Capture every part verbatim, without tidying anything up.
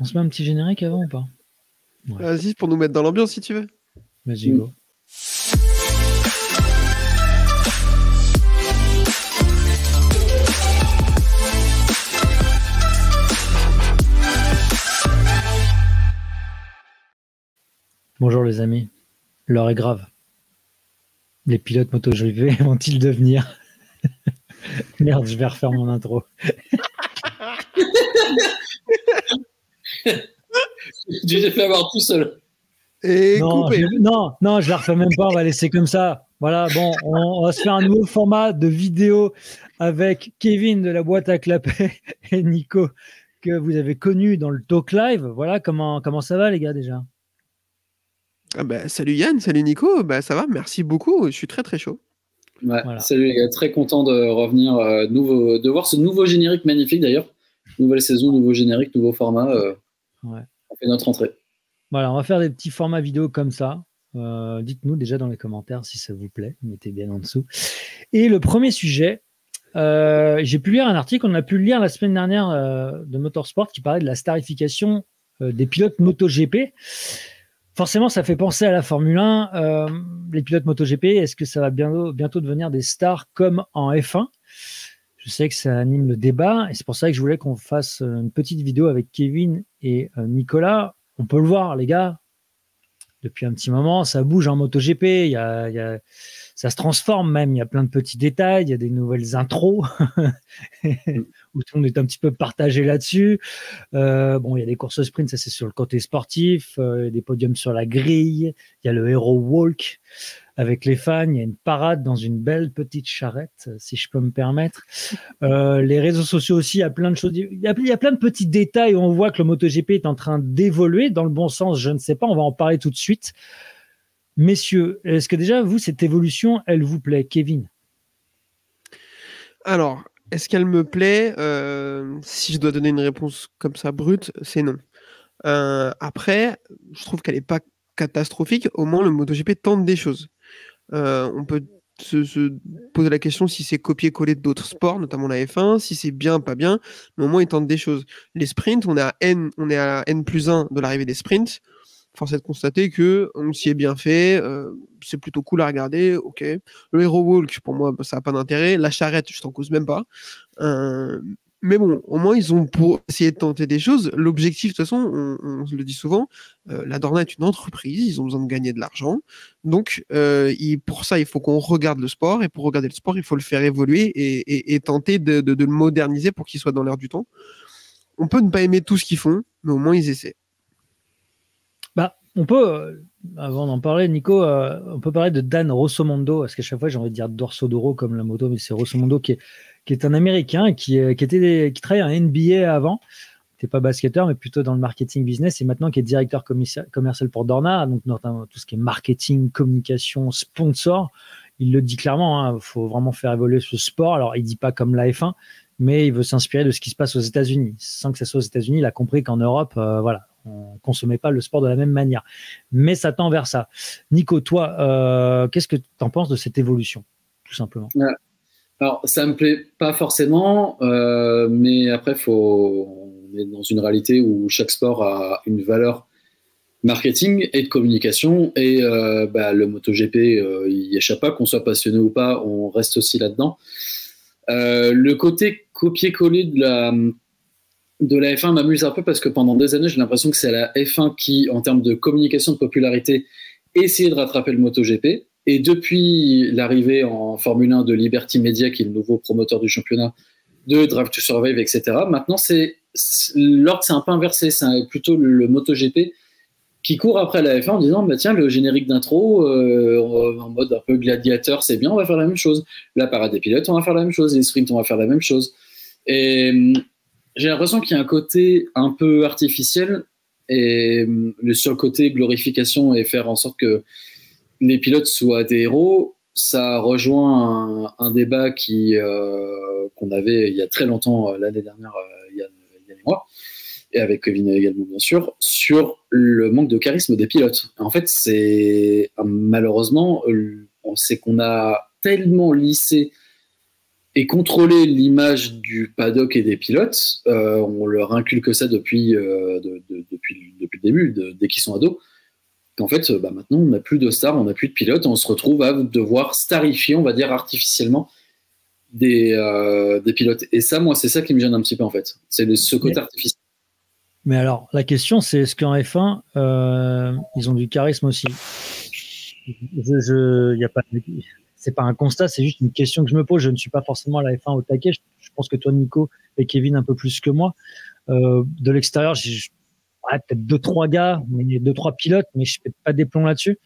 On se met un petit générique avant ou pas? Ouais. Vas-y, pour nous mettre dans l'ambiance si tu veux. Vas-y, go. Bonjour les amis, l'heure est grave. Les pilotes MotoGP vont-ils devenir... Merde, je vais refaire mon intro. J'ai fait avoir tout seul. Et non, coupé. Je, non, non, je la refais même pas. On va laisser comme ça. Voilà, bon, on, on va se faire un nouveau format de vidéo avec Kévin de la boîte à clapets et Nico que vous avez connu dans le Talk Live. Voilà, comment, comment ça va les gars déjà? Ah bah, salut Yann, salut Nico. Bah, ça va, merci beaucoup. Je suis très très chaud. Ouais, voilà. Salut les gars, très content de revenir, euh, nouveau, de voir ce nouveau générique magnifique d'ailleurs. Nouvelle saison, nouveau générique, nouveau format. Euh, ouais. On fait notre entrée. Voilà, on va faire des petits formats vidéo comme ça. Euh, dites-nous déjà dans les commentaires si ça vous plaît. Mettez bien en dessous. Et le premier sujet, euh, j'ai pu lire un article, on a pu le lire la semaine dernière euh, de Motorsport qui parlait de la starification euh, des pilotes MotoGP. Forcément, ça fait penser à la Formule un. Euh, les pilotes MotoGP, est-ce que ça va bientôt, bientôt devenir des stars comme en F un ? Je sais que ça anime le débat et c'est pour ça que je voulais qu'on fasse une petite vidéo avec Kévin et Nicolas. On peut le voir, les gars. Depuis un petit moment, ça bouge en MotoGP. Il y a, il y a, ça se transforme même. Il y a plein de petits détails. Il y a des nouvelles intros où tout le monde est un petit peu partagé là-dessus. Euh, bon, il y a des courses au sprint, ça c'est sur le côté sportif. Euh, il y a des podiums sur la grille. Il y a le Hero Walk avec les fans. Il y a une parade dans une belle petite charrette, si je peux me permettre. Euh, les réseaux sociaux aussi, il y a plein de choses. Il y a, il y a plein de petits détails où on voit que le MotoGP est en train d'évoluer dans le bon sens. Je ne sais pas, on va en parler tout de suite. Messieurs, est-ce que déjà, vous, cette évolution, elle vous plaît, Kévin? Alors, est-ce qu'elle me plaît? euh, Si je dois donner une réponse comme ça, brute, c'est non. Euh, après, je trouve qu'elle n'est pas catastrophique. Au moins, le MotoGP tente des choses. Euh, on peut se, se poser la question si c'est copier-coller d'autres sports, notamment la F un, si c'est bien, pas bien. Mais au moins, ils tentent des choses. Les sprints, on est à N, on est à N plus un de l'arrivée des sprints. Force est de constater qu'on s'y est bien fait, euh, c'est plutôt cool à regarder, ok. Le Hero Walk, pour moi, ça n'a pas d'intérêt. La charrette, je t'en cause même pas. Euh, mais bon, au moins, ils ont pour essayer de tenter des choses. L'objectif, de toute façon, on, on le dit souvent, euh, la Dorna est une entreprise, ils ont besoin de gagner de l'argent. Donc, euh, il, pour ça, il faut qu'on regarde le sport. Et pour regarder le sport, il faut le faire évoluer et, et, et tenter de, de, de le moderniser pour qu'il soit dans l'air du temps. On peut ne pas aimer tout ce qu'ils font, mais au moins, ils essaient. On peut, euh, avant d'en parler, Nico, euh, on peut parler de Dan Rossomondo, parce qu'à chaque fois j'ai envie de dire Dorsodoro comme la moto, mais c'est Rossomondo qui est, qui est un Américain, qui, qui, était, qui travaillait en N B A avant, qui n'était pas basketteur, mais plutôt dans le marketing business, et maintenant qui est directeur commercial pour Dorna, donc notamment tout ce qui est marketing, communication, sponsor. Il le dit clairement, hein, faut vraiment faire évoluer ce sport. Alors, il ne dit pas comme la F un, mais il veut s'inspirer de ce qui se passe aux États-Unis. Sans que ça soit aux États-Unis, il a compris qu'en Europe, euh, voilà, on ne consommait pas le sport de la même manière. Mais ça tend vers ça. Nico, toi, euh, qu'est-ce que tu en penses de cette évolution, tout simplement? Ouais. Alors, ça ne me plaît pas forcément, euh, mais après, faut... on est dans une réalité où chaque sport a une valeur marketing et de communication. Et euh, bah, le MotoGP, euh, il n'y échappe pas, qu'on soit passionné ou pas, on reste aussi là-dedans. Euh, le côté copier-coller de la... de la F un m'amuse un peu parce que pendant des années, j'ai l'impression que c'est la F un qui, en termes de communication, de popularité, essayait de rattraper le MotoGP. Et depuis l'arrivée en Formule un de Liberty Media, qui est le nouveau promoteur du championnat, de Drive to Survive, et cetera, maintenant, c'est, c'est, l'ordre s'est un peu inversé. C'est plutôt le, le MotoGP qui court après la F un en disant bah, « Tiens, le générique d'intro, euh, en mode un peu gladiateur, c'est bien, on va faire la même chose. La parade des pilotes, on va faire la même chose. Les sprints, on va faire la même chose. » Et... j'ai l'impression qu'il y a un côté un peu artificiel et sur le côté glorification et faire en sorte que les pilotes soient des héros, ça rejoint un, un débat qui, euh, qu'on avait il y a très longtemps, l'année dernière, euh, il y a, il y a des mois, et avec Kévin également bien sûr, sur le manque de charisme des pilotes. En fait, c'est malheureusement, c'est qu'on a tellement lissé et contrôler l'image du paddock et des pilotes. Euh, on leur inculque ça depuis, euh, de, de, depuis, depuis le début, de, dès qu'ils sont ados. Qu'en fait, bah, maintenant, on n'a plus de stars, on n'a plus de pilotes, on se retrouve à devoir starifier, on va dire, artificiellement des, euh, des pilotes. Et ça, moi, c'est ça qui me gêne un petit peu, en fait. C'est ce côté mais, artificiel. Mais alors, la question, c'est est-ce qu'en F un, euh, ils ont du charisme aussi? Je, je, y a pas, c'est pas un constat, c'est juste une question que je me pose. Je ne suis pas forcément à la F un au taquet. Je, je pense que toi, Nico, et Kévin un peu plus que moi. Euh, de l'extérieur, j'ai ouais, peut-être deux trois gars, mais deux trois pilotes, mais je ne fais pas des plombs là-dessus.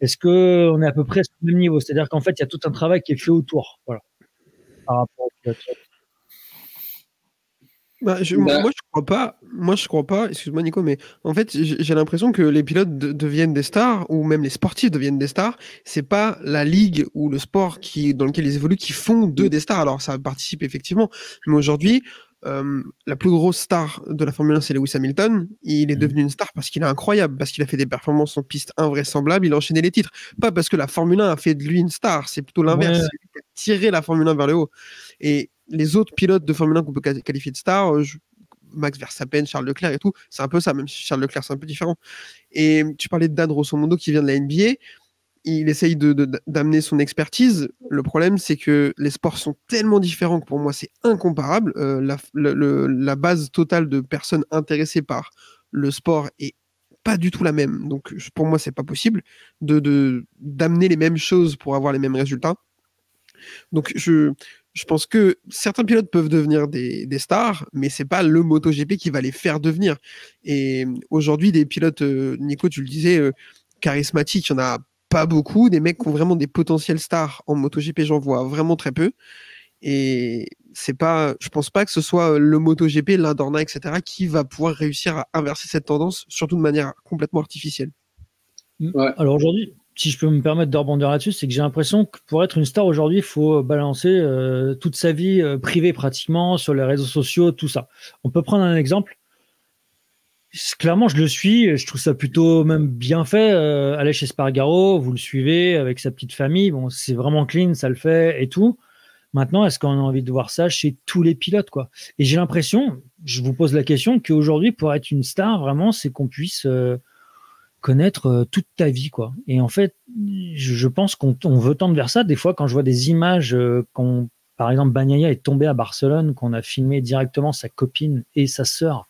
Est-ce que on est à peu près à ce même niveau? C'est-à-dire qu'en fait, il y a tout un travail qui est fait autour, voilà, par rapport aux pilotes. Bah, je, bah. Moi je crois pas, moi je crois pas, excuse-moi Nico, mais en fait j'ai l'impression que les pilotes de, deviennent des stars, ou même les sportifs deviennent des stars. C'est pas la ligue ou le sport qui, dans lequel ils évoluent, qui font d'eux des stars. Alors ça participe effectivement, mais aujourd'hui euh, la plus grosse star de la Formule un, c'est Lewis Hamilton. Il est mmh. devenu une star parce qu'il est incroyable, parce qu'il a fait des performances en piste invraisemblables, il a enchaîné les titres, pas parce que la Formule un a fait de lui une star. C'est plutôt l'inverse, ouais. C'est lui qui a tiré la Formule un vers le haut. Et les autres pilotes de Formule un qu'on peut qualifier de stars, je... Max Verstappen, Charles Leclerc et tout, c'est un peu ça, même si Charles Leclerc c'est un peu différent. Et tu parlais de Dan Rossomondo qui vient de la N B A, il essaye de, de, d'amener son expertise. Le problème, c'est que les sports sont tellement différents que pour moi c'est incomparable. Euh, la, le, le, la base totale de personnes intéressées par le sport est pas du tout la même. Donc pour moi c'est pas possible de, de, d'amener les mêmes choses pour avoir les mêmes résultats. Donc je... Je pense que certains pilotes peuvent devenir des, des stars, mais ce n'est pas le MotoGP qui va les faire devenir. Et aujourd'hui, des pilotes, euh, Nico, tu le disais, euh, charismatiques, il n'y en a pas beaucoup. Des mecs qui ont vraiment des potentiels stars en MotoGP, j'en vois vraiment très peu. Et c'est pas, je ne pense pas que ce soit le MotoGP, l'Indorna, et cetera, qui va pouvoir réussir à inverser cette tendance, surtout de manière complètement artificielle. Ouais. Alors aujourd'hui, si je peux me permettre de rebondir là-dessus, c'est que j'ai l'impression que pour être une star aujourd'hui, il faut balancer euh, toute sa vie euh, privée pratiquement sur les réseaux sociaux, tout ça. On peut prendre un exemple. Clairement, je le suis. Je trouve ça plutôt même bien fait. Euh, Aleix Espargaro, vous le suivez avec sa petite famille. Bon, c'est vraiment clean, ça le fait et tout. Maintenant, est-ce qu'on a envie de voir ça chez tous les pilotes, quoi? Et j'ai l'impression, je vous pose la question, qu'aujourd'hui, pour être une star, vraiment, c'est qu'on puisse... Euh, connaître toute ta vie, quoi. Et en fait, je pense qu'on veut tendre vers ça. Des fois, quand je vois des images, euh, qu'on, par exemple, Bagnaia est tombé à Barcelone, qu'on a filmé directement sa copine et sa sœur,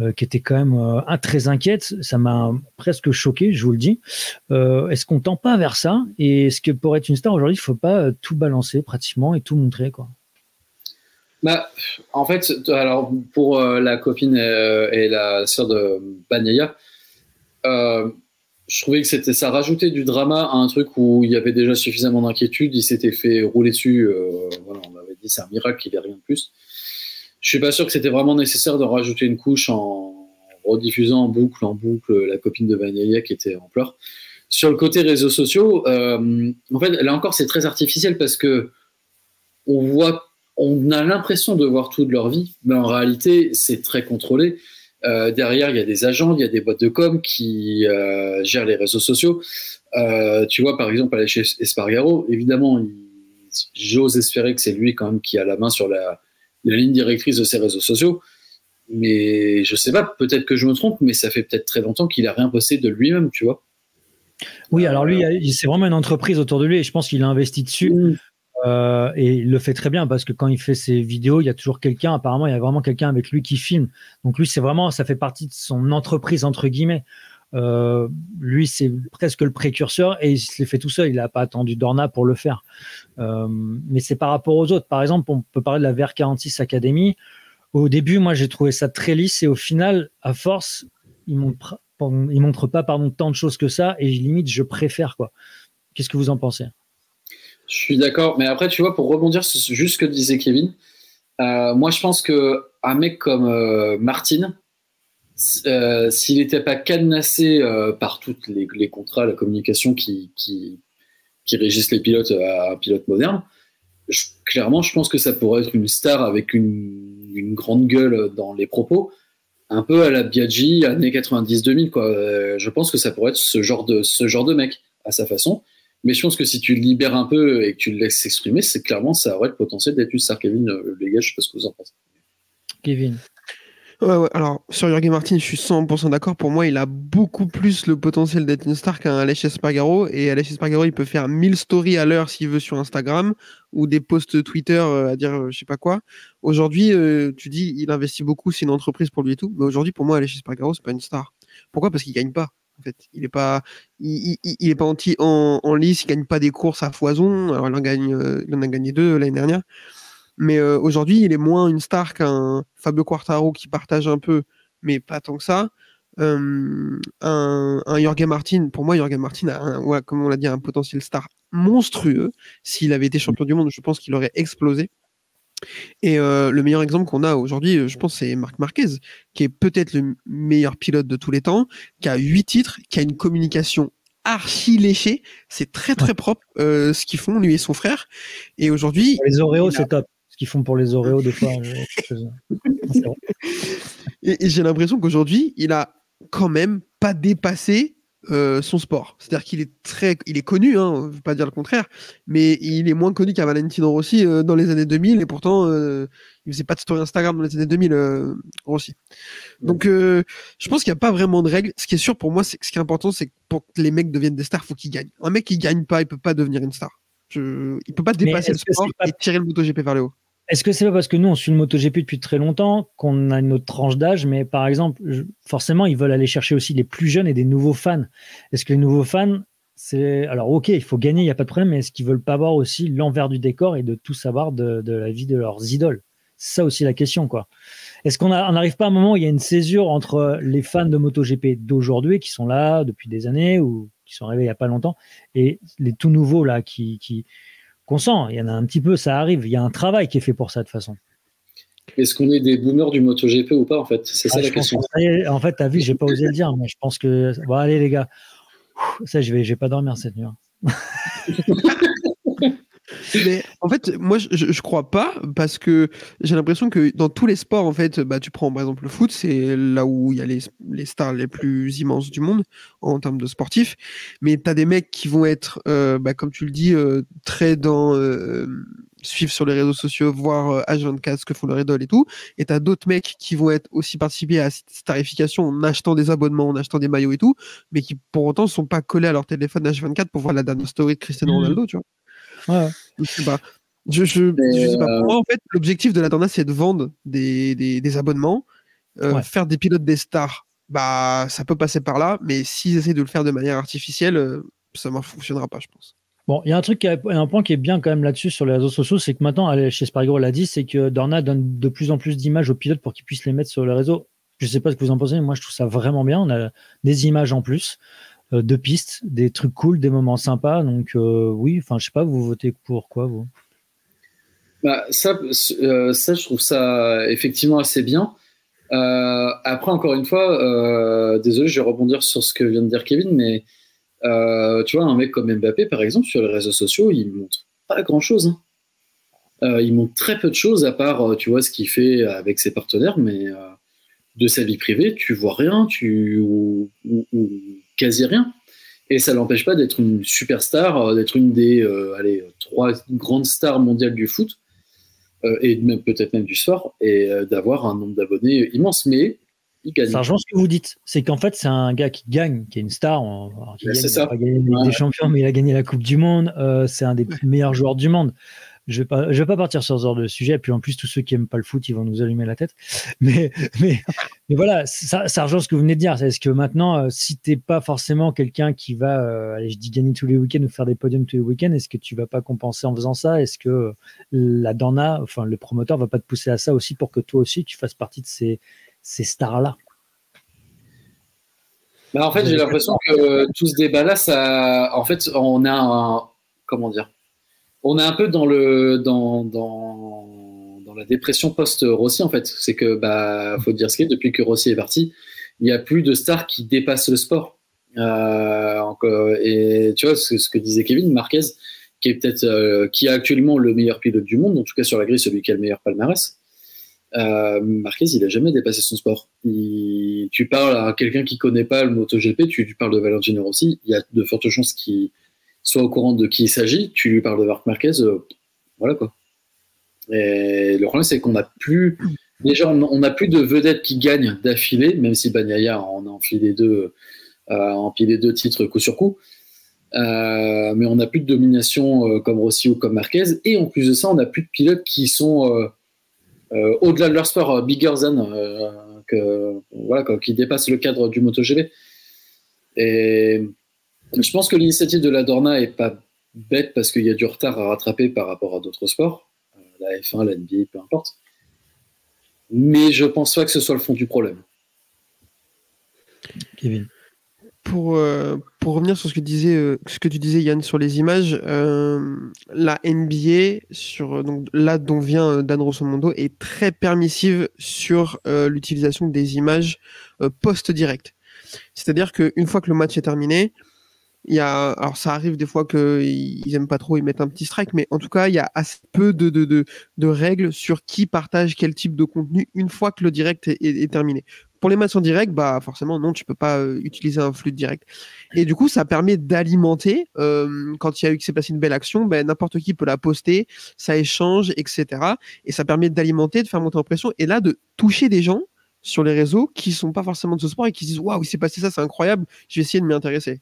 euh, qui étaient quand même euh, très inquiètes, ça m'a presque choqué, je vous le dis. Euh, est-ce qu'on tend pas vers ça? Et est-ce que pour être une star aujourd'hui, il faut pas tout balancer pratiquement et tout montrer, quoi? Bah, en fait, alors pour euh, la copine et, et la sœur de Bagnaia, Euh, je trouvais que c'était, ça rajoutait du drama à un truc où il y avait déjà suffisamment d'inquiétude. Il s'était fait rouler dessus, euh, voilà, on m'avait dit c'est un miracle, il n'y a rien de plus. Je suis pas sûr que c'était vraiment nécessaire de rajouter une couche en rediffusant en boucle en boucle la copine de Bagnaia qui était en pleurs. Sur le côté réseaux sociaux, euh, en fait là encore c'est très artificiel parce que on voit, on a l'impression de voir tout de leur vie, mais en réalité c'est très contrôlé. Euh, derrière, il y a des agents, il y a des boîtes de com qui euh, gèrent les réseaux sociaux. Euh, tu vois, par exemple, Aleix Espargaro, évidemment, il, j'ose espérer que c'est lui quand même qui a la main sur la, la ligne directrice de ses réseaux sociaux. Mais je sais pas, peut-être que je me trompe, mais ça fait peut-être très longtemps qu'il a rien posté de lui-même, tu vois. Oui, alors lui, euh, c'est vraiment une entreprise autour de lui et je pense qu'il a investi dessus. Mmh. Euh, et il le fait très bien parce que quand il fait ses vidéos, il y a toujours quelqu'un, apparemment il y a vraiment quelqu'un avec lui qui filme, donc lui c'est vraiment, ça fait partie de son entreprise entre guillemets. Euh, lui c'est presque le précurseur et il se l'est fait tout seul, il n'a pas attendu Dorna pour le faire. Euh, mais c'est par rapport aux autres. Par exemple, on peut parler de la V R quarante-six Academy. Au début moi j'ai trouvé ça très lisse et au final à force ils montrent, ils montrent pas pardon, tant de choses que ça et limite je préfère, quoi. Qu'est-ce que vous en pensez? Je suis d'accord, mais après, tu vois, pour rebondir sur juste ce que disait Kévin, euh, moi, je pense qu'un mec comme euh, Martin, euh, s'il n'était pas cadenassé euh, par tous les, les contrats, la communication qui, qui, qui régissent les pilotes à un pilote moderne, je, clairement, je pense que ça pourrait être une star avec une, une grande gueule dans les propos, un peu à la Biaggi, années quatre-vingt-dix deux mille, quoi. Euh, je pense que ça pourrait être ce genre de, ce genre de mec, à sa façon. Mais je pense que si tu le libères un peu et que tu le laisses s'exprimer, c'est clairement, ça aurait le potentiel d'être une star. Kévin, les gars, je sais pas ce que vous en pensez. Kévin. Ouais, ouais. Alors, sur Jorge Martin, je suis cent pour cent d'accord. Pour moi, il a beaucoup plus le potentiel d'être une star qu'un Aleix Espargaro. Et Aleix Espargaro, il peut faire mille stories à l'heure s'il veut sur Instagram ou des posts Twitter euh, à dire euh, je sais pas quoi. Aujourd'hui, euh, tu dis, il investit beaucoup, c'est une entreprise pour lui et tout. Mais aujourd'hui, pour moi, Aleix Espargaro, c'est pas une star. Pourquoi ? Parce qu'il gagne pas. En fait, il n'est pas, il, il, il est pas anti, en, en lice, il gagne pas des courses à foison. Alors, il en gagne, euh, il en a gagné deux l'année dernière. Mais euh, aujourd'hui, il est moins une star qu'un Fabio Quartararo qui partage un peu, mais pas tant que ça. Euh, un, un Jorge Martin, pour moi, Jorge Martin a, un, ouais, comme on l'a dit, un potentiel star monstrueux. S'il avait été champion du monde, je pense qu'il aurait explosé. Et euh, le meilleur exemple qu'on a aujourd'hui, je pense, c'est Marc Marquez, qui est peut-être le meilleur pilote de tous les temps, qui a huit titres, qui a une communication archi léchée. C'est très, très propre euh, ce qu'ils font, lui et son frère. Et aujourd'hui, les Oreos, c'est top. Ce qu'ils font pour les Oreos, des fois. Et, et j'ai l'impression qu'aujourd'hui, il a quand même pas dépassé euh, son sport. C'est-à-dire qu'il est très, il est connu, hein, on ne veut pas dire le contraire, mais il est moins connu qu'à Valentino Rossi euh, dans les années deux mille. Et pourtant, euh, il faisait pas de story Instagram dans les années deux mille, euh, Rossi. Donc, euh, je pense qu'il n'y a pas vraiment de règles. Ce qui est sûr pour moi, c'est que ce qui est important, c'est que pour que les mecs deviennent des stars, il faut qu'ils gagnent. Un mec qui gagne pas, il peut pas devenir une star. Je... Il peut pas dépasser le sport pas... et tirer le MotoGP vers le haut. Est-ce que c'est pas parce que nous, on suit le MotoGP depuis très longtemps qu'on a une autre tranche d'âge, mais par exemple, je... forcément, ils veulent aller chercher aussi les plus jeunes et des nouveaux fans. Est-ce que les nouveaux fans, c'est... Alors, OK, il faut gagner, il n'y a pas de problème, mais est-ce qu'ils veulent pas voir aussi l'envers du décor et de tout savoir de, de la vie de leurs idoles ? C'est ça aussi la question, quoi. Est-ce qu'on a... n'arrive pas à un moment où il y a une césure entre les fans de MotoGP d'aujourd'hui, qui sont là depuis des années, ou qui sont arrivés il n'y a pas longtemps, et les tout nouveaux, là, qui... qui... qu'on sent, il y en a un petit peu, ça arrive, il y a un travail qui est fait pour ça de toute façon. Est-ce qu'on est des boomers du MotoGP ou pas en fait? C'est ah, ça la question. Que, en fait, t'as vu, j'ai pas osé le dire, mais je pense que... Bon, allez les gars, ça je vais, je vais pas dormir cette nuit. Mais en fait, moi je, je crois pas parce que j'ai l'impression que dans tous les sports, en fait, bah, tu prends par exemple le foot, c'est là où il y a les, les stars les plus immenses du monde en termes de sportifs. Mais t'as des mecs qui vont être, euh, bah, comme tu le dis, euh, très dans euh, suivre sur les réseaux sociaux, voir euh, H vingt-quatre ce que font leurs idoles et tout. Et t'as d'autres mecs qui vont être aussi participer à cette starification en achetant des abonnements, en achetant des maillots et tout, mais qui pour autant sont pas collés à leur téléphone H vingt-quatre pour voir la dernière story de Cristiano Ronaldo, tu vois. Ouais. Je sais pas. Je, je, je sais pas. Pour moi, en fait, l'objectif de la Dorna, c'est de vendre des, des, des abonnements, euh, ouais. Faire des pilotes des stars. Bah, ça peut passer par là, mais s'ils essaient de le faire de manière artificielle, ça ne fonctionnera pas, je pense. Bon, il y a un truc, a, un point qui est bien quand même là-dessus sur les réseaux sociaux, c'est que maintenant, chez Espargaro l'a dit, c'est que Dorna donne de plus en plus d'images aux pilotes pour qu'ils puissent les mettre sur le réseau. Je sais pas ce que vous en pensez, mais moi, je trouve ça vraiment bien. On a des images en plus. Deux pistes, des trucs cool, des moments sympas. Donc euh, oui, enfin je sais pas, vous votez pour quoi vous? Bah ça, euh, ça je trouve ça effectivement assez bien. Euh, après encore une fois, euh, désolé, je vais rebondir sur ce que vient de dire Kévin, mais euh, tu vois un mec comme Mbappé par exemple sur les réseaux sociaux, il montre pas grand chose. Hein. Euh, il montre très peu de choses à part, tu vois, ce qu'il fait avec ses partenaires, mais euh, de sa vie privée, tu vois rien, tu ou, ou, ou... quasi rien, et ça l'empêche pas d'être une superstar, d'être une des euh, allez, trois grandes stars mondiales du foot, euh, et même, peut-être même du sport, et euh, d'avoir un nombre d'abonnés immense, mais il gagne. Ça rejoint ce que vous dites, c'est qu'en fait c'est un gars qui gagne, qui est une star, alors, qui ben, gagne, c'est ça. Il a pas gagné la Ligue des Champions, mais il a gagné la Coupe du Monde, euh, c'est un des meilleurs joueurs du monde. Je ne vais, vais pas partir sur ce genre de sujet, et puis en plus tous ceux qui n'aiment pas le foot ils vont nous allumer la tête, mais, mais, mais voilà, ça, ça rejoint ce que vous venez de dire. Est-ce que maintenant euh, si tu n'es pas forcément quelqu'un qui va euh, allez, je dis gagner tous les week-ends ou faire des podiums tous les week-ends, est-ce que tu ne vas pas compenser en faisant ça? Est-ce que euh, la Dorna, enfin le promoteur ne va pas te pousser à ça aussi pour que toi aussi tu fasses partie de ces, ces stars-là? Bah, en fait j'ai l'impression que euh, tout ce débat là ça, en fait on a un, comment dire, on est un peu dans le dans dans dans la dépression post Rossi en fait. C'est que bah faut dire ce qu'il est, depuis que Rossi est parti, il y a plus de stars qui dépassent le sport. Euh, et tu vois ce, ce que disait Kévin, Marquez, qui est peut-être euh, qui est actuellement le meilleur pilote du monde, en tout cas sur la grille, celui qui a le meilleur palmarès. Euh, Marquez, il a jamais dépassé son sport. Il, tu parles à quelqu'un qui connaît pas le MotoGP, tu, tu parles de Valentino Rossi, il y a de fortes chances qu'il soit au courant de qui il s'agit, tu lui parles de Marc Marquez, euh, voilà quoi. Et le problème, c'est qu'on n'a plus, déjà, on n'a plus de vedettes qui gagnent d'affilée, même si Bagnaia en a empilé deux, euh, empilé deux titres coup sur coup. Euh, mais on n'a plus de domination euh, comme Rossi ou comme Marquez, et en plus de ça, on n'a plus de pilotes qui sont euh, euh, au-delà de leur sport, euh, bigger than, euh, que, voilà, quoi, qui dépassent le cadre du MotoGP. Et je pense que l'initiative de la Dorna n'est pas bête parce qu'il y a du retard à rattraper par rapport à d'autres sports, euh, la F un, la N B A, peu importe. Mais je pense pas que ce soit le fond du problème. Kévin. Pour, euh, pour revenir sur ce que, disais, euh, ce que tu disais, Yann, sur les images, euh, la N B A, sur, donc, là dont vient Dan Rossomondo, est très permissive sur euh, l'utilisation des images euh, post-direct. C'est-à-dire qu'une fois que le match est terminé, il y a, alors ça arrive des fois qu'ils n'aiment pas trop, ils mettent un petit strike, mais en tout cas, il y a assez peu de, de, de, de règles sur qui partage quel type de contenu une fois que le direct est, est, est terminé. Pour les matchs en direct, bah forcément non, tu peux pas euh, utiliser un flux de direct. Et du coup, ça permet d'alimenter. Euh, quand il y a eu qui s'est passé une belle action, ben n'importe qui peut la poster, ça échange, et cetera. Et ça permet d'alimenter, de faire monter en pression et là de toucher des gens sur les réseaux qui sont pas forcément de ce sport et qui se disent waouh, il s'est passé ça, c'est incroyable, je vais essayer de m'y intéresser.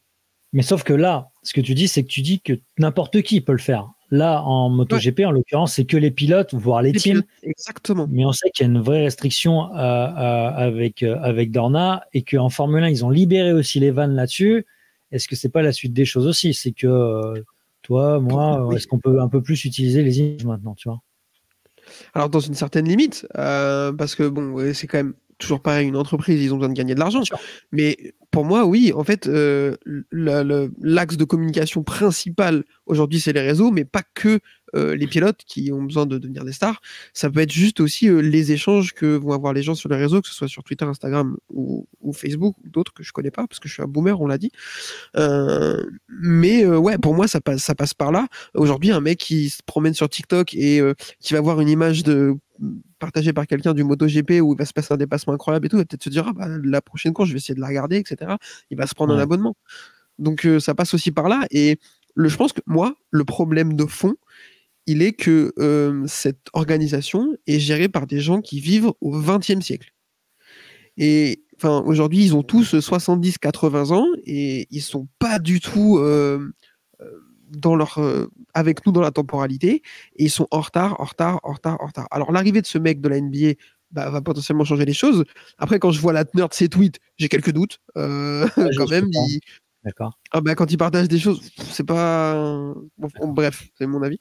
Mais sauf que là, ce que tu dis, c'est que tu dis que n'importe qui peut le faire. Là, en MotoGP, ouais. En l'occurrence, c'est que les pilotes, voire les, les teams. Pilotes, exactement. Mais on sait qu'il y a une vraie restriction euh, euh, avec, euh, avec Dorna et qu'en Formule un, ils ont libéré aussi les vannes là-dessus. Est-ce que ce n'est pas la suite des choses aussi? C'est que euh, toi, moi, oui. Est-ce qu'on peut un peu plus utiliser les images maintenant, tu vois? Alors, dans une certaine limite, euh, parce que bon, c'est quand même toujours pareil, une entreprise, ils ont besoin de gagner de l'argent. Mais pour moi, oui, en fait, euh, le, le, l'axe de communication principal aujourd'hui, c'est les réseaux, mais pas que euh, les pilotes qui ont besoin de devenir des stars. Ça peut être juste aussi euh, les échanges que vont avoir les gens sur les réseaux, que ce soit sur Twitter, Instagram ou, ou Facebook, ou d'autres que je connais pas, parce que je suis un boomer, on l'a dit. Euh, mais euh, ouais, pour moi, ça passe, ça passe par là. Aujourd'hui, un mec qui se promène sur TikTok et euh, qui va voir une image de... partagé par quelqu'un du MotoGP où il va se passer un dépassement incroyable et tout, il va peut-être se dire ah bah, la prochaine course je vais essayer de la regarder, et cetera. Il va se prendre ouais. un abonnement. Donc euh, ça passe aussi par là et le, je pense que moi, le problème de fond, il est que euh, cette organisation est gérée par des gens qui vivent au vingtième siècle. Et enfin aujourd'hui, ils ont tous soixante-dix quatre-vingts ans et ils sont pas du tout... Euh, euh, dans leur, euh, avec nous dans la temporalité et ils sont en retard, en retard, en retard, en retard. Alors l'arrivée de ce mec de la N B A bah, va potentiellement changer les choses. Après quand je vois la teneur de ses tweets, j'ai quelques doutes euh, ouais, quand même. Il... D'accord. Ah, bah, quand il partage des choses, c'est pas... Bon, bon, bref, c'est mon avis.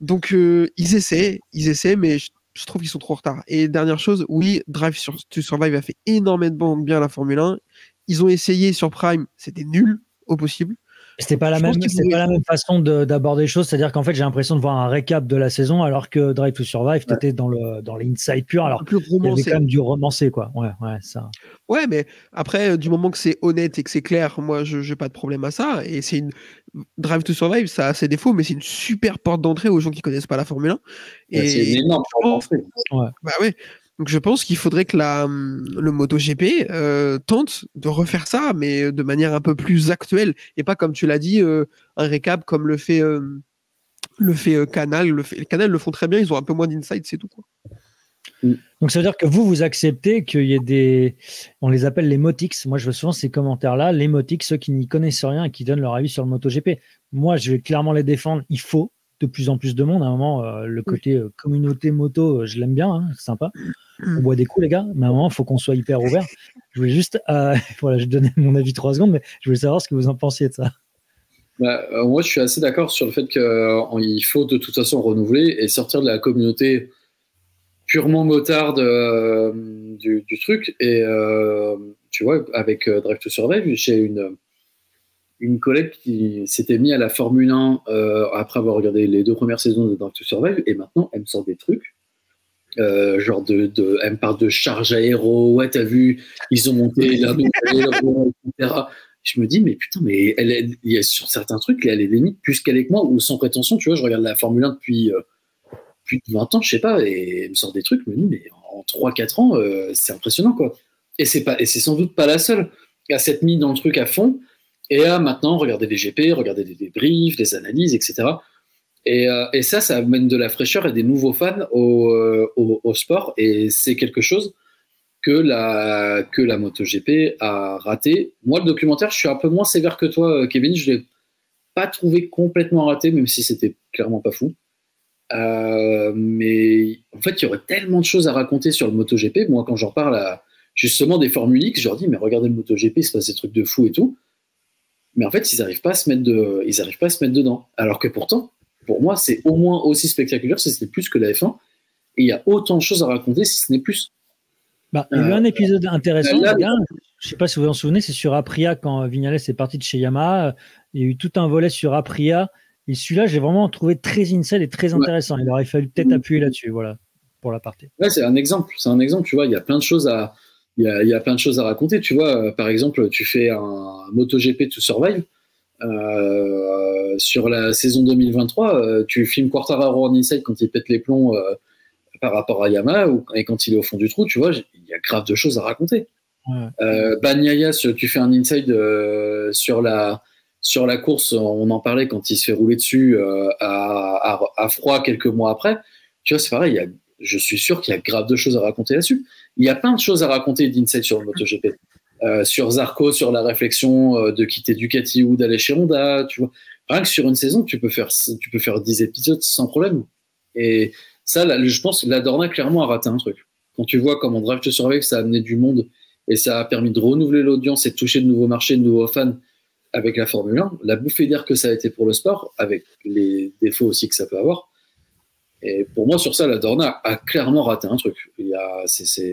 Donc euh, ils essaient, ils essaient, mais je, je trouve qu'ils sont trop en retard. Et dernière chose, oui, Drive to Survive a fait énormément bien la Formule un. Ils ont essayé sur Prime, c'était nul au possible. C'était pas la, même, c'était pas la même façon de, d'aborder les choses, c'est-à-dire qu'en fait j'ai l'impression de voir un récap de la saison alors que Drive to Survive ouais. t'étais dans le dans l'inside pur, alors qu'il y avait quand même du romancé quoi. Ouais, ouais, ça. Ouais, mais après du moment que c'est honnête et que c'est clair, moi je j'ai pas de problème à ça. Et c'est une Drive to Survive, ça a ses défauts, mais c'est une super porte d'entrée aux gens qui connaissent pas la Formule un. Et ouais, c'est une énorme porte d'entrée. Ouais. Bah ouais. Donc je pense qu'il faudrait que la, le MotoGP euh, tente de refaire ça, mais de manière un peu plus actuelle, et pas comme tu l'as dit, euh, un récap comme le fait, euh, le fait euh, Canal. Le fait, Canal le font très bien, ils ont un peu moins d'insight, c'est tout. Quoi. Donc ça veut dire que vous, vous acceptez qu'il y ait des... On les appelle les motix. Moi, je vois souvent ces commentaires-là, les motix, ceux qui n'y connaissent rien et qui donnent leur avis sur le MotoGP. Moi, je vais clairement les défendre, il faut de plus en plus de monde. À un moment, euh, le côté euh, communauté moto, euh, je l'aime bien, hein, c'est sympa. On boit des coups, les gars, mais à un moment, il faut qu'on soit hyper ouvert. Je voulais juste, euh, voilà, je donnais mon avis trois secondes, mais je voulais savoir ce que vous en pensiez de ça. Bah, euh, moi, je suis assez d'accord sur le fait qu'il euh, faut de toute façon renouveler et sortir de la communauté purement motarde euh, du, du truc. Et euh, tu vois, avec euh, Drive to Survive, j'ai une... une collègue qui s'était mise à la Formule un euh, après avoir regardé les deux premières saisons de Drive to Survive et maintenant elle me sort des trucs euh, genre de, de elle me parle de charge aéro, ouais t'as vu ils ont monté la roue, et cetera. Je me dis mais putain mais elle est, il y a sur certains trucs elle est limite plus qu'elle est que moi ou sans prétention, tu vois je regarde la Formule un depuis, euh, depuis vingt ans je sais pas et elle me sort des trucs je me dis mais en trois quatre ans euh, c'est impressionnant quoi et c'est, pas, et c'est sans doute pas la seule à s'être mise dans le truc à fond. et à maintenant regarder des G P, regarder des débriefs, des analyses, et cetera. Et, euh, et ça, ça amène de la fraîcheur et des nouveaux fans au, euh, au, au sport, et c'est quelque chose que la, que la MotoGP a raté. Moi, le documentaire, je suis un peu moins sévère que toi, Kévin, je ne l'ai pas trouvé complètement raté, même si c'était clairement pas fou. Euh, mais en fait, il y aurait tellement de choses à raconter sur le MotoGP. Moi, quand j'en parle à justement des Formule X, je leur dis mais regardez le MotoGP, il se passe des trucs de fou et tout. Mais en fait, ils n'arrivent pas à se mettre de, ils n'arrivent pas à se mettre dedans. Alors que pourtant, pour moi, c'est au moins aussi spectaculaire, si c'était plus que la F un. Et il y a autant de choses à raconter, si ce n'est plus. Bah, il y a eu euh, un épisode intéressant. Là, là, je ne sais pas si vous vous en souvenez, c'est sur Aprilia quand Vignales est parti de chez Yamaha. Il y a eu tout un volet sur Aprilia. Et celui-là, j'ai vraiment trouvé très inside et très intéressant. Ouais. Il aurait fallu peut-être appuyer là-dessus, voilà, pour la partie. Ouais, c'est un exemple. C'est un exemple, tu vois. Il y a plein de choses à, il y a, il y a plein de choses à raconter. Tu vois, par exemple, tu fais un MotoGP to Survive euh, sur la saison deux mille vingt-trois. Euh, tu filmes Quartararo en inside quand il pète les plombs euh, par rapport à Yamaha ou, et quand il est au fond du trou. Tu vois, il y a grave de choses à raconter. Ouais. Euh, Bagnaia, tu fais un inside euh, sur la. Sur la course, on en parlait quand il se fait rouler dessus euh, à, à, à froid quelques mois après. Tu vois, c'est pareil, il y a, je suis sûr qu'il y a grave de choses à raconter là-dessus. Il y a plein de choses à raconter d'inside sur le MotoGP. Euh, sur Zarco, sur la réflexion euh, de quitter Ducati ou d'aller chez Honda, tu vois. Rien que sur une saison, tu peux faire, tu peux faire dix épisodes sans problème. Et ça, là, je pense que la Dorna, clairement, a raté un truc. Quand tu vois comment Drive to Survive, ça a amené du monde et ça a permis de renouveler l'audience et de toucher de nouveaux marchés, de nouveaux fans, avec la Formule un, la bouffée d'air que ça a été pour le sport, avec les défauts aussi que ça peut avoir. Et pour moi, sur ça, la Dorna a clairement raté un truc. Il y a, c'est, c'est...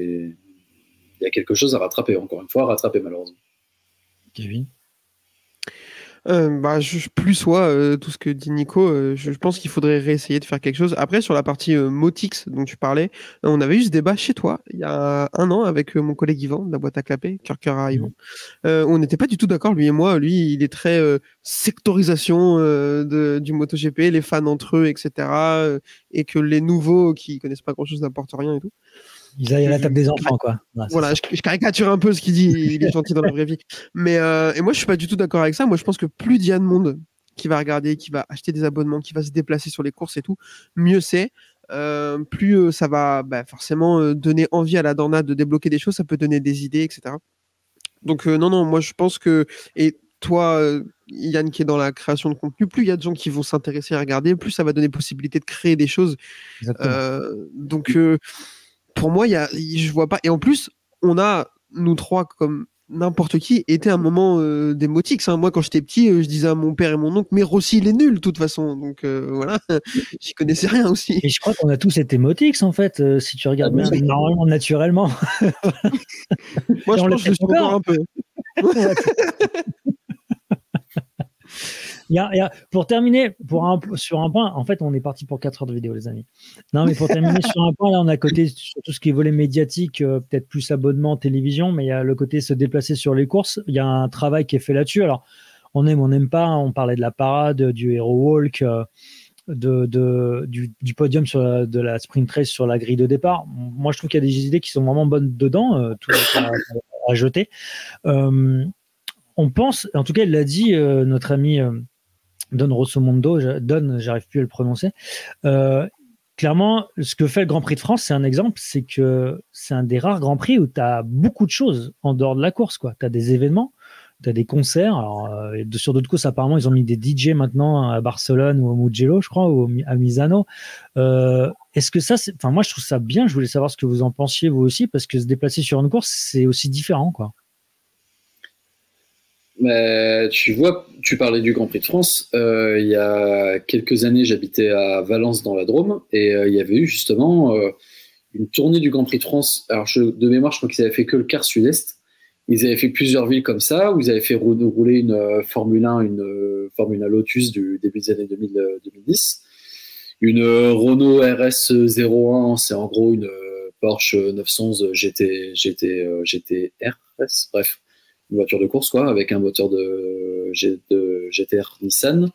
Il y a quelque chose à rattraper, encore une fois, à rattraper malheureusement. Kévin ? Euh, bah, je plus soit euh, tout ce que dit Nico, euh, je, je pense qu'il faudrait réessayer de faire quelque chose. Après, sur la partie euh, Motix dont tu parlais, euh, on avait eu ce débat chez toi il y a un an avec euh, mon collègue Yvan de la boîte à clapets, cœur cœur à Yvan. Euh, on n'était pas du tout d'accord, lui et moi. Lui, il est très euh, sectorisation euh, de, du MotoGP, les fans entre eux, et cetera. Euh, et que les nouveaux qui connaissent pas grand chose n'apportent rien et tout. Ils aillent à la table des enfants, quoi. Ouais, voilà, je, je caricature un peu ce qu'il dit, il est gentil dans la vraie vie. Mais euh, et moi, je suis pas du tout d'accord avec ça. Moi, je pense que plus il y a de monde qui va regarder, qui va acheter des abonnements, qui va se déplacer sur les courses et tout, mieux c'est. Euh, plus euh, ça va bah, forcément euh, donner envie à la Dorna de débloquer des choses, ça peut donner des idées, et cetera. Donc euh, non, non, moi, je pense que... Et toi... Euh, Yann qui est dans la création de contenu, plus il y a de gens qui vont s'intéresser à regarder, plus ça va donner possibilité de créer des choses. Euh, donc euh, pour moi, y a, y, je vois pas. Et en plus, on a, nous trois, comme n'importe qui, été à un moment euh, des Motix. Hein. Moi, quand j'étais petit, euh, je disais à mon père et mon oncle, mais Rossi, il est nul, de toute façon. Donc euh, voilà, j'y connaissais rien aussi. Et je crois qu'on a tous été Motix, en fait, euh, si tu regardes bien, normalement, naturellement. Moi, je pense que je suis encore un peu. Il y a, il y a, pour terminer pour un, sur un point, en fait on est parti pour quatre heures de vidéo les amis, non mais pour terminer sur un point, là on a côté sur tout ce qui est volet médiatique, euh, peut-être plus abonnement télévision, mais il y a le côté se déplacer sur les courses, il y a un travail qui est fait là-dessus. Alors on aime, on n'aime pas, hein, on parlait de la parade, du Hero Walk, euh, de, de, du, du podium sur la, de la sprint race sur la grille de départ. Moi je trouve qu'il y a des idées qui sont vraiment bonnes dedans, euh, tout à, à jeter. euh, On pense, en tout cas, il l'a dit, euh, notre ami euh, Dan Rossomondo, Don, j'arrive plus à le prononcer. Euh, clairement, ce que fait le Grand Prix de France, c'est un exemple, c'est que c'est un des rares Grands Prix où tu as beaucoup de choses en dehors de la course. Tu as des événements, tu as des concerts. Alors, euh, sur d'autres courses, apparemment, ils ont mis des D J maintenant à Barcelone ou au Mugello, je crois, ou à Misano. Euh, est-ce que ça, c'est... Enfin, moi, je trouve ça bien. Je voulais savoir ce que vous en pensiez, vous aussi, parce que se déplacer sur une course, c'est aussi différent, quoi. Mais tu vois, tu parlais du Grand Prix de France. Euh, il y a quelques années, j'habitais à Valence dans la Drôme et euh, il y avait eu justement euh, une tournée du Grand Prix de France. Alors, je, de mémoire, je crois qu'ils avaient fait que le quart sud-est. Ils avaient fait plusieurs villes comme ça où ils avaient fait rouler une euh, Formule un, une euh, Formule un Lotus du début des années deux mille, euh, deux mille dix. Une euh, Renault R S zéro un, c'est en gros une euh, Porsche neuf cent onze G T, G T, euh, G T R S, bref. Une voiture de course, quoi, avec un moteur de, G, de G T R Nissan.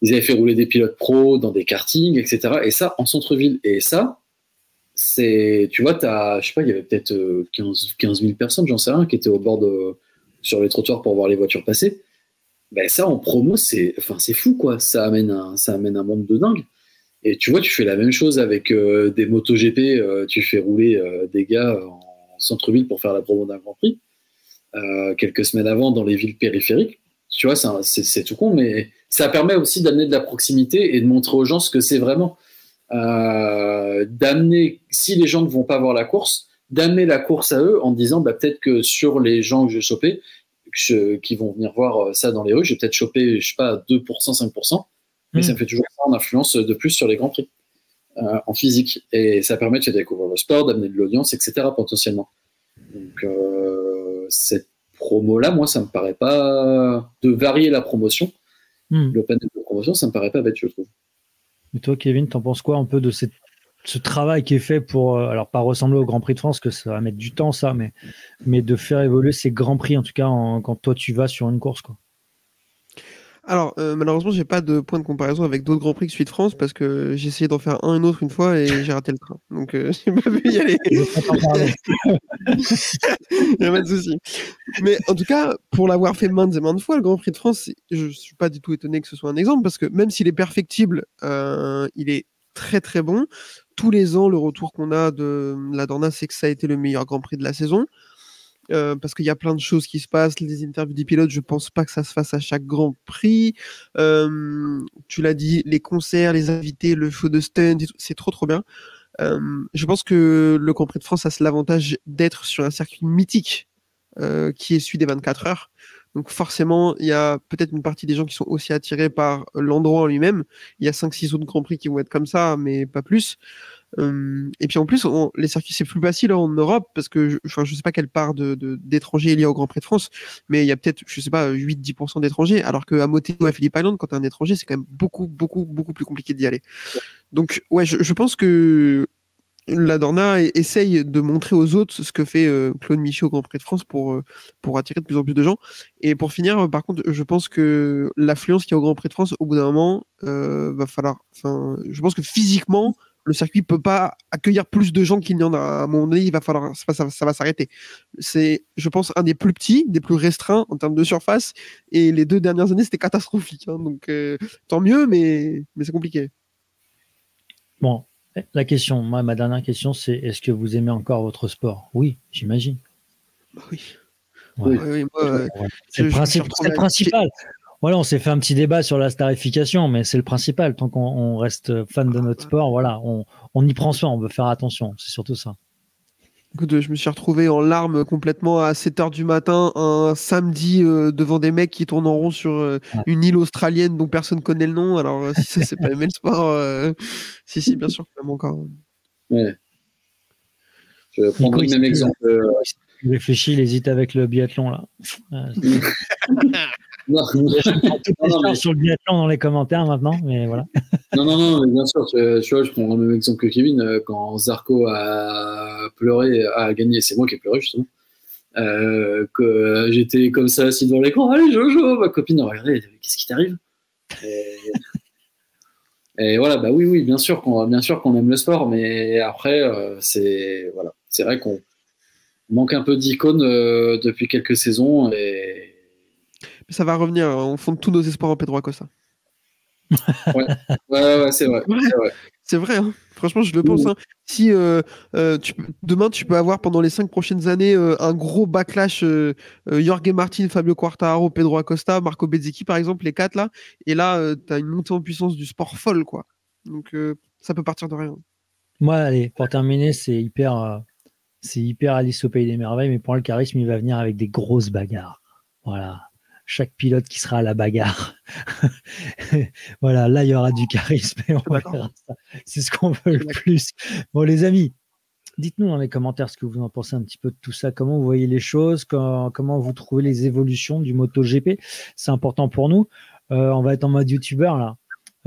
Ils avaient fait rouler des pilotes pro dans des kartings, et cetera. Et ça, en centre-ville. Et ça, c'est, tu vois, t'as, je sais pas, il y avait peut-être quinze mille personnes, j'en sais rien, qui étaient au bord de, sur les trottoirs pour voir les voitures passer. ben ça en promo, c'est enfin, c'est fou quoi, ça amène, un, ça amène un monde de dingue. Et tu vois, tu fais la même chose avec euh, des MotoGP, euh, tu fais rouler euh, des gars en centre-ville pour faire la promo d'un Grand Prix, euh, quelques semaines avant dans les villes périphériques. Tu vois, c'est tout con, mais ça permet aussi d'amener de la proximité et de montrer aux gens ce que c'est vraiment. Euh, d'amener, si les gens ne vont pas voir la course, d'amener la course à eux en disant bah, peut-être que sur les gens que j'ai chopés, qui vont venir voir ça dans les rues, j'ai peut-être chopé, je sais pas, deux pour cent, cinq pour cent, mais mmh. ça me fait toujours ça en influence de plus sur les Grands Prix, euh, en physique. Et ça permet de faire découvrir le sport, d'amener de l'audience, et cetera potentiellement. Donc, euh, cette promo-là, moi, ça me paraît pas... De varier la promotion, mmh. le panel de promotion, ça me paraît pas bête, je trouve. Et toi, Kévin, t'en penses quoi un peu de cette... ce travail qui est fait pour, alors pas ressembler au Grand Prix de France, que ça va mettre du temps ça, mais, mais de faire évoluer ces Grands Prix, en tout cas en, quand toi tu vas sur une course quoi. Alors euh, malheureusement j'ai pas de point de comparaison avec d'autres Grands Prix que celui de France, parce que j'ai essayé d'en faire un une autre une fois et j'ai raté le train, donc euh, j'ai pas pu y aller. Il y a pas de souci. Mais en tout cas, pour l'avoir fait maintes et maintes fois, le Grand Prix de France, je suis pas du tout étonné que ce soit un exemple, parce que même s'il est perfectible, euh, il est très très bon. Tous les ans, le retour qu'on a de la Dorna, c'est que ça a été le meilleur Grand Prix de la saison, euh, parce qu'il y a plein de choses qui se passent. Les interviews des pilotes, je pense pas que ça se fasse à chaque Grand Prix. Euh, tu l'as dit, les concerts, les invités, le show de stand, c'est trop trop bien. Euh, je pense que le Grand Prix de France a l'avantage d'être sur un circuit mythique euh, qui est celui des vingt-quatre heures. Donc forcément, il y a peut-être une partie des gens qui sont aussi attirés par l'endroit en lui-même. Il y a cinq six autres Grands Prix qui vont être comme ça, mais pas plus. Euh, et puis en plus, on, les circuits, c'est plus facile en Europe, parce que je ne sais pas quelle part de, de, d'étrangers il y a au Grand Prix de France, mais il y a peut-être, je ne sais pas, huit à dix pour cent d'étrangers, alors qu'à Moté ou à Phillip Island, quand tu es un étranger, c'est quand même beaucoup, beaucoup, beaucoup plus compliqué d'y aller. Donc ouais, je, je pense que... la Dorna essaye de montrer aux autres ce que fait euh, Claude Michaud au Grand Prix de France pour, euh, pour attirer de plus en plus de gens. Et pour finir, euh, par contre, je pense que l'affluence qu'il y a au Grand Prix de France, au bout d'un moment, euh, va falloir... Je pense que physiquement, le circuit ne peut pas accueillir plus de gens qu'il n'y en a. À un moment donné, il va falloir, ça, ça, ça va s'arrêter. C'est, je pense, un des plus petits, des plus restreints en termes de surface. Et les deux dernières années, c'était catastrophique. Hein, donc, euh, tant mieux, mais, mais c'est compliqué. Bon. La question, moi, ma dernière question, c'est est-ce que vous aimez encore votre sport? Oui, j'imagine. Bah oui. Ouais. oui, oui moi, ouais. C'est le, principe, je, je le principal. Voilà, on s'est fait un petit débat sur la starification, mais c'est le principal. Tant qu'on reste fan de notre sport, voilà, on, on y prend soin, on veut faire attention. C'est surtout ça. Écoute, je me suis retrouvé en larmes complètement à sept heures du matin un samedi euh, devant des mecs qui tournent en rond sur euh, ah. une île australienne dont personne connaît le nom. Alors euh, si ça c'est pas aimé le sport, euh... si si bien sûr que même encore. Ouais. Je vais prendre le même exemple. Euh... Réfléchis, il hésite avec le biathlon là. Euh, non, non, mais... sur le biathlon dans les commentaires maintenant, mais voilà. non, non, non, mais bien sûr, tu, tu vois, je prends le même exemple que Kévin, quand Zarco a pleuré, a gagné, c'est moi qui ai pleuré justement, euh, que j'étais comme ça assis devant l'écran, allez Jojo, ma copine, regardez, qu'est-ce qui t'arrive? Et... et voilà, bah oui, oui, bien sûr qu'on bien sûr qu'on aime le sport, mais après, euh, c'est voilà, c'est vrai qu'on manque un peu d'icônes euh, depuis quelques saisons et ça va revenir, on fonde tous nos espoirs en Pedro Acosta. Ouais, ouais, ouais c'est vrai. C'est vrai, vrai hein. Franchement, je le pense. Hein. Si euh, euh, tu, demain, tu peux avoir pendant les cinq prochaines années euh, un gros backlash euh, euh, Jorge Martin, Fabio Quartararo, Pedro Acosta, Marco Bezzecchi, par exemple, les quatre là, et là, euh, tu as une montée en puissance du sport folle, quoi. Donc, euh, ça peut partir de rien. Moi, allez, pour terminer, c'est hyper, euh, c'est hyper Alice au Pays des Merveilles, mais pour le charisme, il va venir avec des grosses bagarres. Voilà. Chaque pilote qui sera à la bagarre. Voilà, là, il y aura du charisme. C'est ce qu'on veut le plus. Bon, les amis, dites-nous dans les commentaires ce que vous en pensez un petit peu de tout ça. Comment vous voyez les choses, quand, comment vous trouvez les évolutions du MotoGP. C'est important pour nous. Euh, on va être en mode youtubeur, là.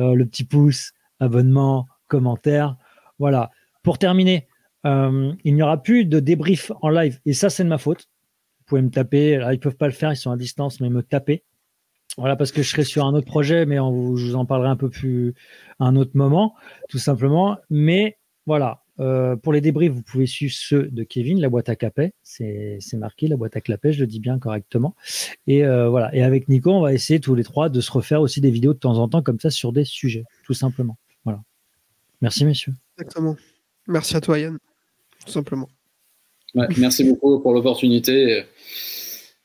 Euh, le petit pouce, abonnement, commentaire. Voilà. Pour terminer, euh, il n'y aura plus de débrief en live. Et ça, c'est de ma faute. Vous pouvez me taper. Alors, ils ne peuvent pas le faire, ils sont à distance, mais me taper. Voilà, parce que je serai sur un autre projet, mais on vous, je vous en parlerai un peu plus à un autre moment, tout simplement. Mais voilà, Euh, pour les débriefs, vous pouvez suivre ceux de Kévin, la boîte à clapets, c'est, c'est marqué, la boîte à clapets, je le dis bien correctement. Et euh, voilà. Et avec Nico, on va essayer tous les trois de se refaire aussi des vidéos de temps en temps comme ça sur des sujets, tout simplement. Voilà. Merci messieurs. Exactement. Merci à toi Yann, tout simplement. Ouais, merci beaucoup pour l'opportunité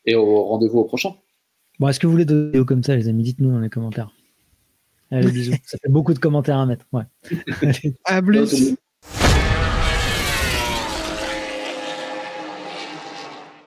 et au rendez-vous au prochain. Bon, est-ce que vous voulez des vidéos comme ça, les amis? Dites-nous dans les commentaires. Allez, bisous. Ça fait beaucoup de commentaires à mettre. Ouais. Allez. À plus.